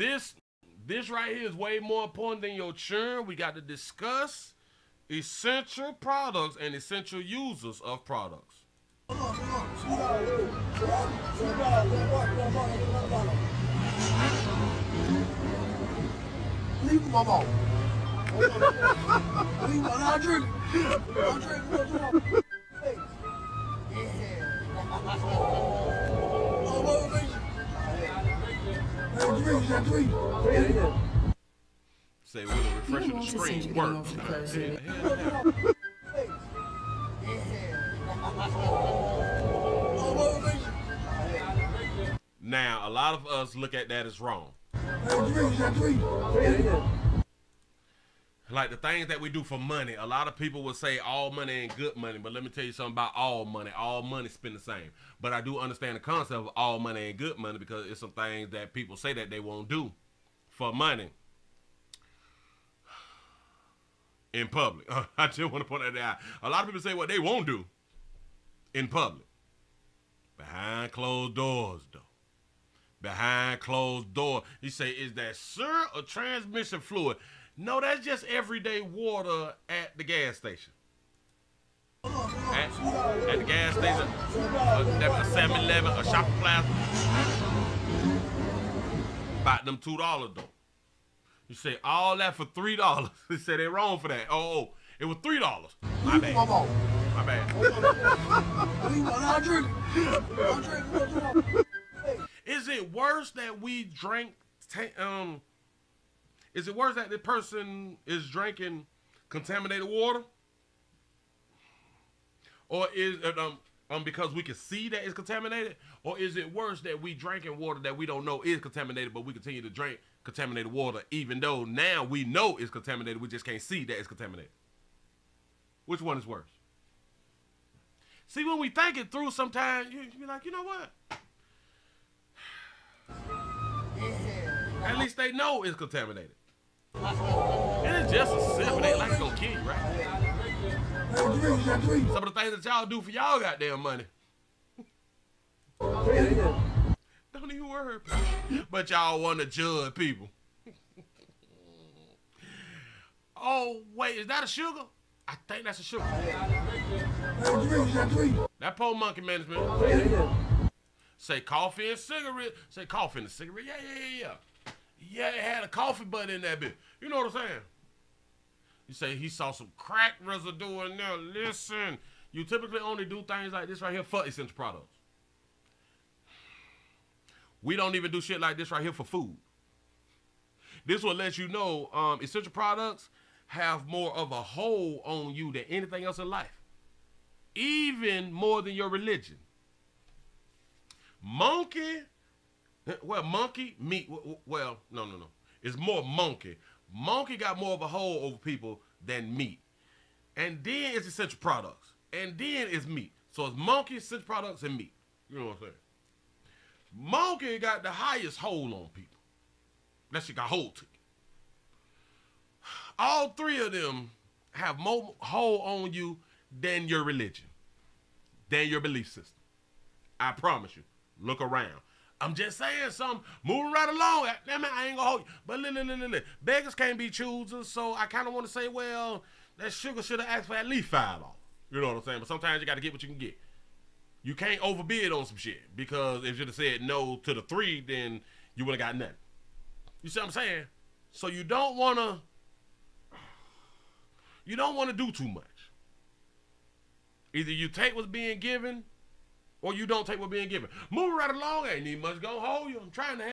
This right here is way more important than your churn. We got to discuss essential products and essential users of products. Say with a refreshing the screen works. Now, a lot of us look at that as wrong. Like the things that we do for money, a lot of people will say all money ain't good money, but let me tell you something about all money. All money spend the same. But I do understand the concept of all money ain't good money because it's some things that people say that they won't do for money. In public. I just want to point that out. A lot of people say what they won't do in public. Behind closed doors, though. Behind closed doors. You say, is that syrup or transmission fluid? No, that's just everyday water at the gas station. At the gas station, a 7-Eleven, a Shopping Plaza. About them $2, though. You say all that for $3. They say they're wrong for that. Oh, it was $3. My bad. My bad. Is it worse that we drink? Is it worse that the person is drinking contaminated water, or is because we can see that it's contaminated, or is it worse that we drinking water that we don't know is contaminated, but we continue to drink contaminated water, even though now we know it's contaminated, we just can't see that it's contaminated? Which one is worse? See, when we think it through, sometimes you be like, you know what? At least they know it's contaminated. And it's just a sip, it ain't like it's gonna kill you, right? Some of the things that y'all do for y'all goddamn money. Don't even worry. But y'all want to judge people. Oh, wait, is that a sugar? I think that's a sugar. That poor monkey management. Say coffee and cigarette. Say coffee and cigarette. Yeah. Yeah, it had a coffee butt in that bitch. You know what I'm saying? You say he saw some crack residue in there. Listen, you typically only do things like this right here for essential products. We don't even do shit like this right here for food. This will let you know essential products have more of a hold on you than anything else in life. Even more than your religion. It's more monkey. Monkey got more of a hold over people than meat. And then it's essential products. And then it's meat. So it's monkey, essential products, and meat. You know what I'm saying? Monkey got the highest hold on people. That shit got hold to you. All three of them have more hold on you than your religion, than your belief system. I promise you. Look around. I'm just saying something. Moving right along. Damn it, I ain't gonna hold you. But listen. Beggars can't be choosers, so I kind of want to say, well, that sugar should have asked for at least $5. You know what I'm saying? But sometimes you got to get what you can get. You can't overbid on some shit, because if you'd have said no to the $3, then you would have got nothing. You see what I'm saying? So you don't wanna do too much. Either you take what's being given or you don't take what's being given. Moving right along, ain't need much gonna hold you. I'm trying to